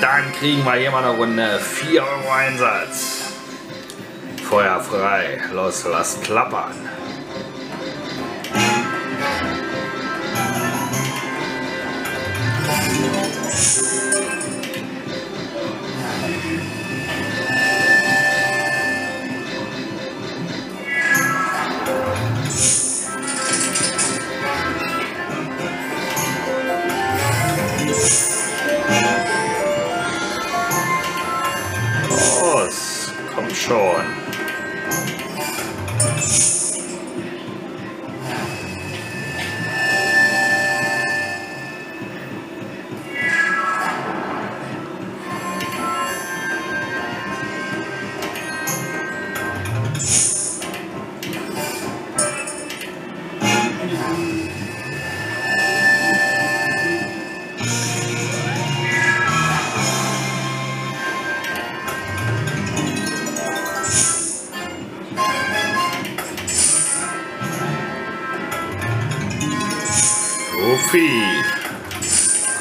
Dann kriegen wir hier mal eine Runde 4 Euro Einsatz. Feuer frei. Los, lass klappern. Schon.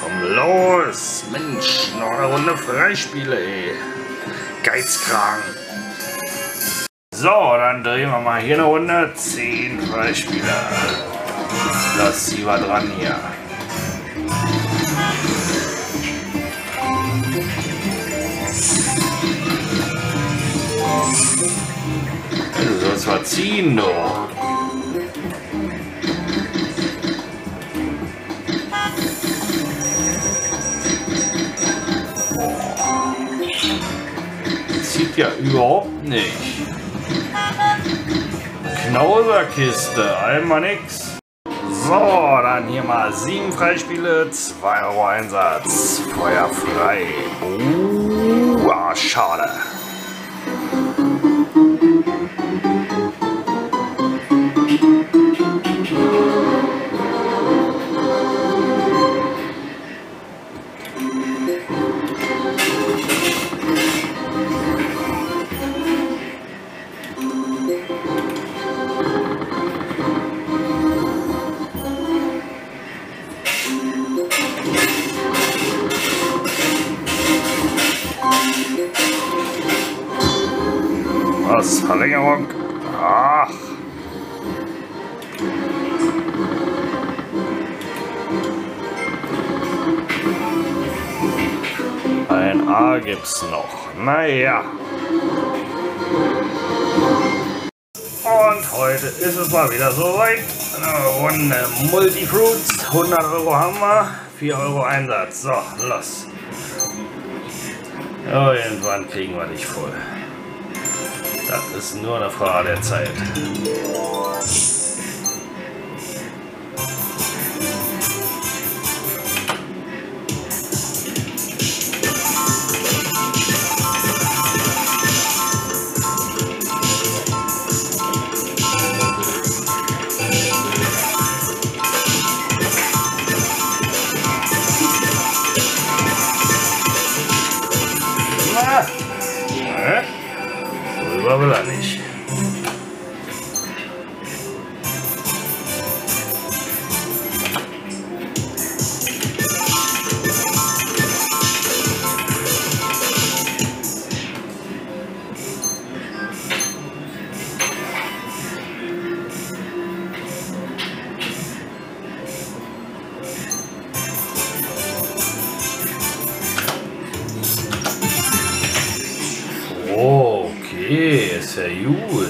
Komm los! Mensch, noch eine Runde Freispiele, ey. Geizkrank. So, dann drehen wir mal hier eine Runde. 10 Freispiele. Lass sie mal dran hier. Du sollst mal ziehen, doch. Ja, überhaupt nicht. Knauserkiste, einmal nix. So, dann hier mal 7 Freispiele, 2 Euro Einsatz. Feuer frei. Schade. Was? Verlängerung? Ach! Ein A gibt's noch. Naja. Und heute ist es mal wieder soweit. Eine Runde Multifruits. 100 Euro haben wir. 4 Euro Einsatz. So, los. Irgendwann kriegen wir dich voll. Das ist nur eine Frage der Zeit. Will er nicht. Ist ja gut.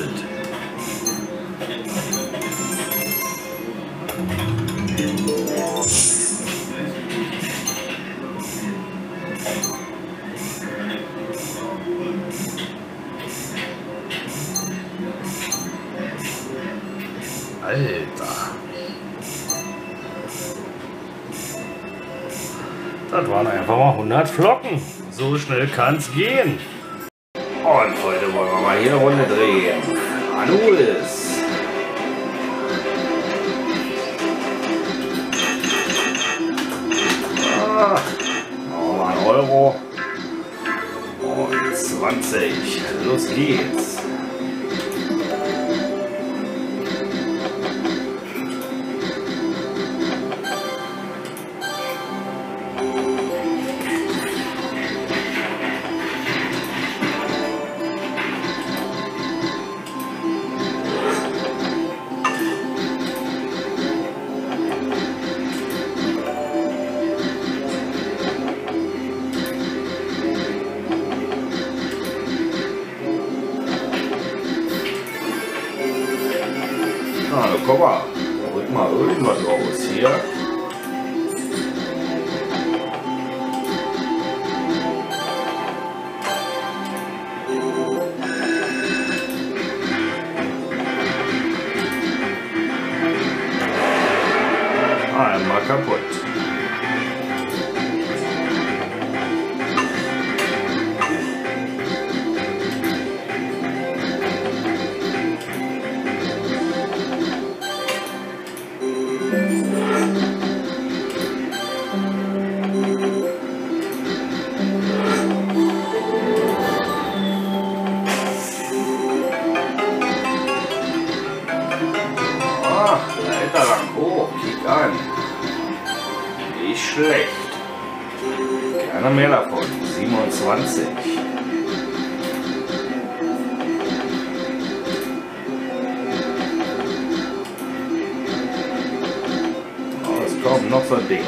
Alter. Das waren einfach mal 100 Flocken. So schnell kann's gehen. Und heute wollen wir mal hier eine Runde drehen. Anulis. Nochmal ein Euro. Und 20. Los geht's. Komm mal, drück mal irgendwas raus hier. Einmal kaputt. Schlecht. Keiner mehr davon. 27. Oh, es kommt noch so ein Ding.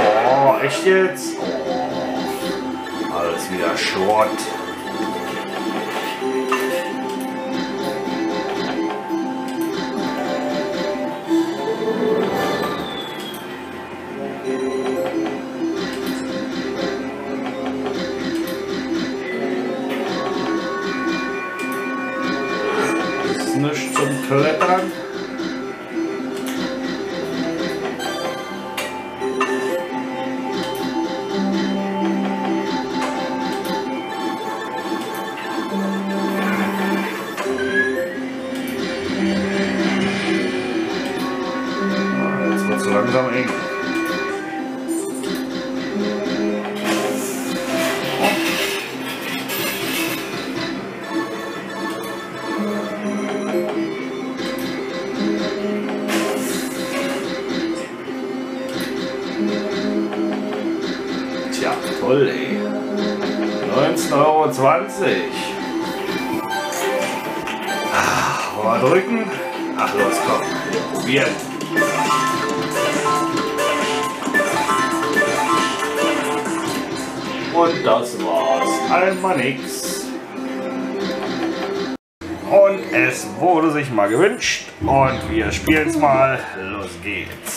Oh, echt jetzt? Oh, alles wieder Schrott. Klettern. Ah, jetzt wird es langsam eng. Toll, ey. 19,20 €. Ah, mal drücken. Ach los, komm. Wir probieren. Und das war's. Einmal nix. Und es wurde sich mal gewünscht. Und wir spielen's mal. Los geht's.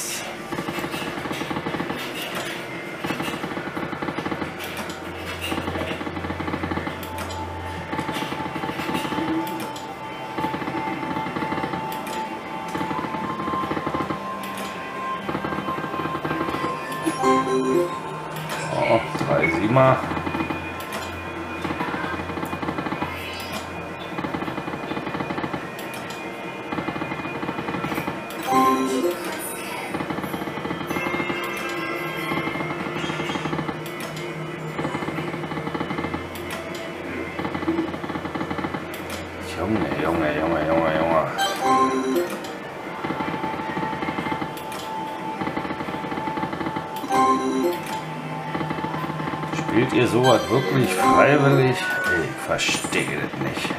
Oh, 3 Siebener. Junge. Spielt ihr sowas wirklich freiwillig? Ich verstehe das nicht.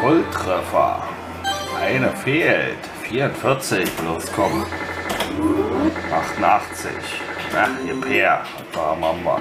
Volltreffer. Eine fehlt. 44 bloß, komm. 88. Ach, ihr Pär. Da haben wir.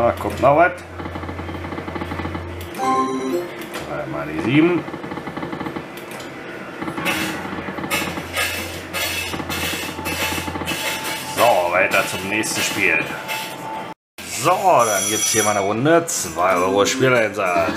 Ah, kommt noch was. 3 mal die 7. So, weiter zum nächsten Spiel. So, dann gibt es hier mal eine Runde. 2 € Spieleinsatz.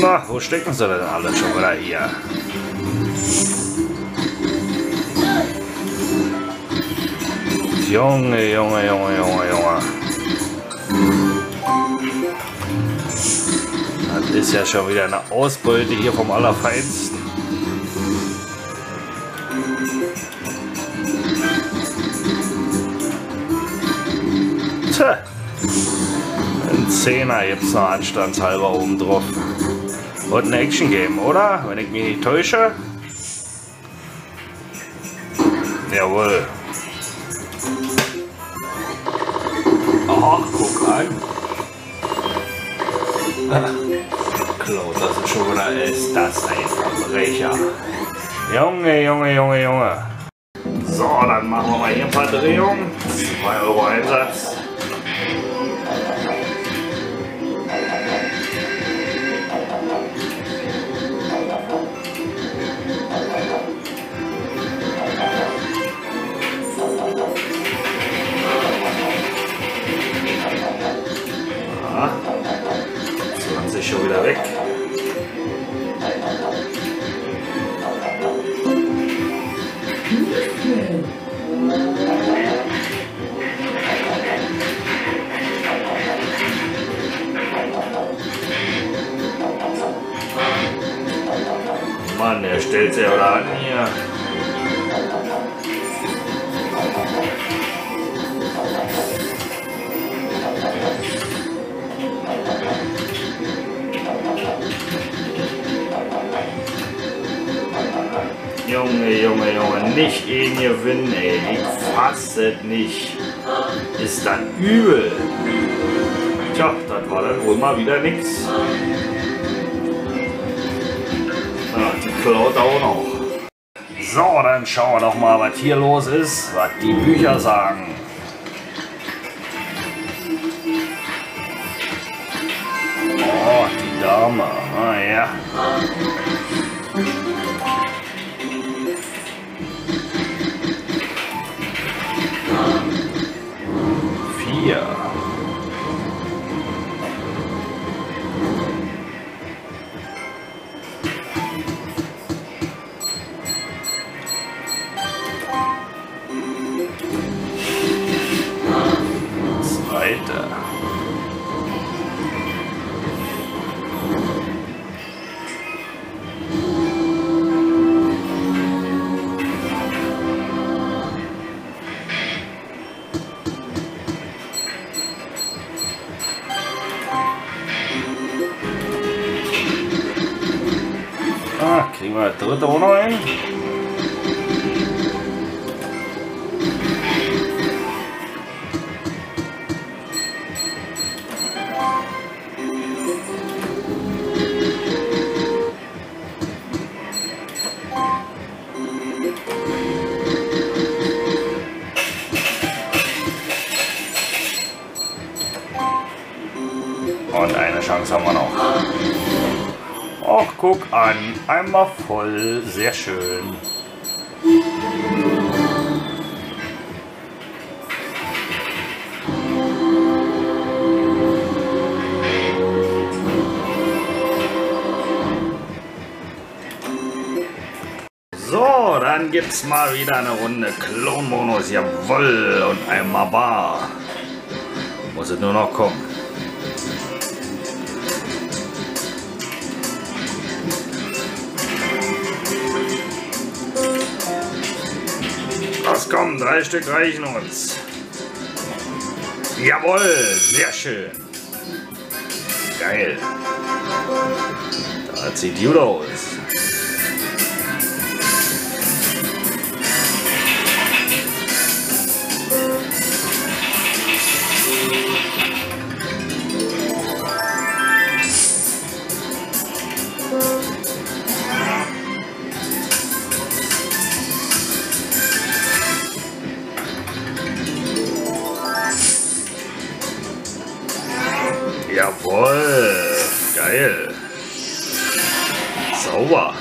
Na, wo stecken sie denn alle schon wieder hier? Junge. Das ist ja schon wieder eine Ausbeute hier vom Allerfeinsten. Tja, ein Zehner gibt's noch anstandshalber oben drauf. Und ein Action-Game, oder? Wenn ich mich nicht täusche. Jawohl. Ach, guck an. Klo, das ist schon wieder, ist das ein Verbrecher. Junge, Junge, Junge, Junge. So, dann machen wir mal hier Verdrehung. 2 Euro Einsatz. Schon wieder weg. Mann, er stellt sich ja wieder an hier. Junge, Junge, Junge, nicht ihn gewinnen, ey. Ich fasse es nicht. Ist dann übel. Tja, das war dann wohl mal wieder nix. Ja, die klaut auch noch. So, dann schauen wir doch mal, was hier los ist, was die Bücher sagen. Oh, die Dame. Ah ja. Kriegen wir das dritte auch noch hin? Und eine Chance haben wir noch. Och, guck an, einmal voll, sehr schön. So, dann gibt's mal wieder eine Runde Klonbonus, jawoll, und einmal bar. Muss es nur noch kommen. Komm, 3 Stück reichen uns. Jawohl, sehr schön. Geil. Da zieht Judo aus. Jawohl, geil, sauber.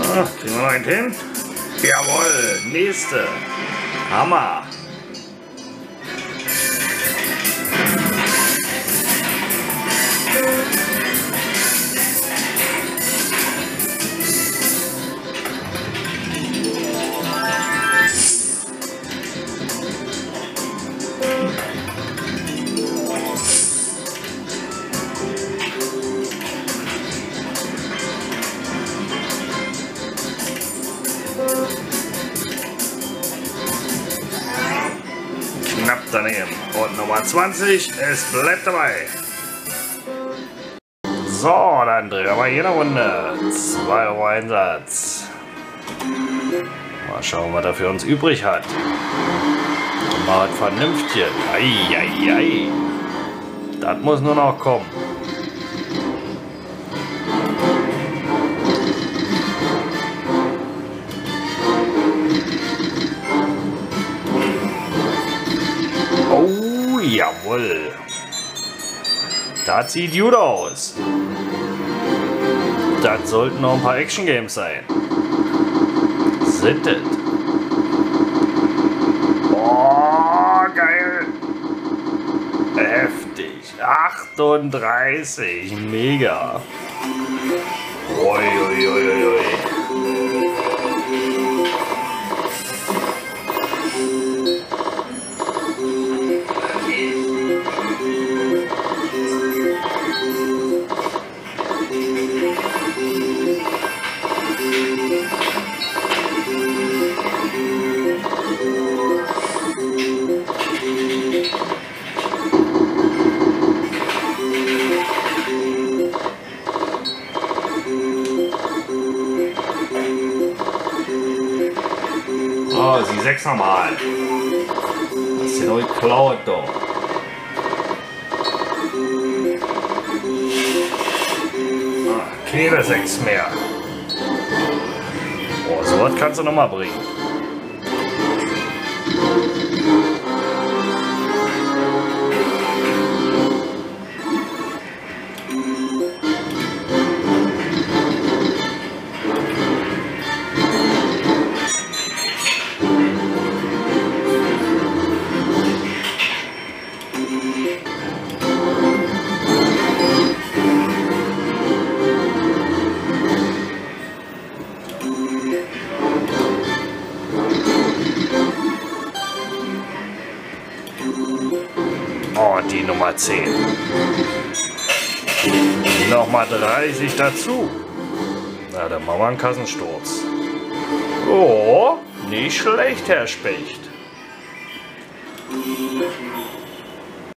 Ah, kriegen wir noch einen hin? Jawohl, nächste. Hammer. daneben. Und Nummer 20, es bleibt dabei. So, dann drehen wir mal hier eine Runde. 2 Euro Einsatz. Mal schauen, was er für uns übrig hat. Mal was Vernünftiges. Eieiei. Das muss nur noch kommen. Oh, jawohl. Das sieht gut aus. Das sollten noch ein paar Action-Games sein. Sittet. Oh, geil. Heftig. 38. Mega. Ui, ui, ui, ui. Oh, sie 6 nochmal. Das ist ja doch geklaut, doch. Ah, keine 6 mehr. Oh, sowas kannst du nochmal bringen. Oh, die Nummer 10. Nochmal 30 dazu. Na, dann machen wir einen Kassensturz. Oh, nicht schlecht, Herr Specht.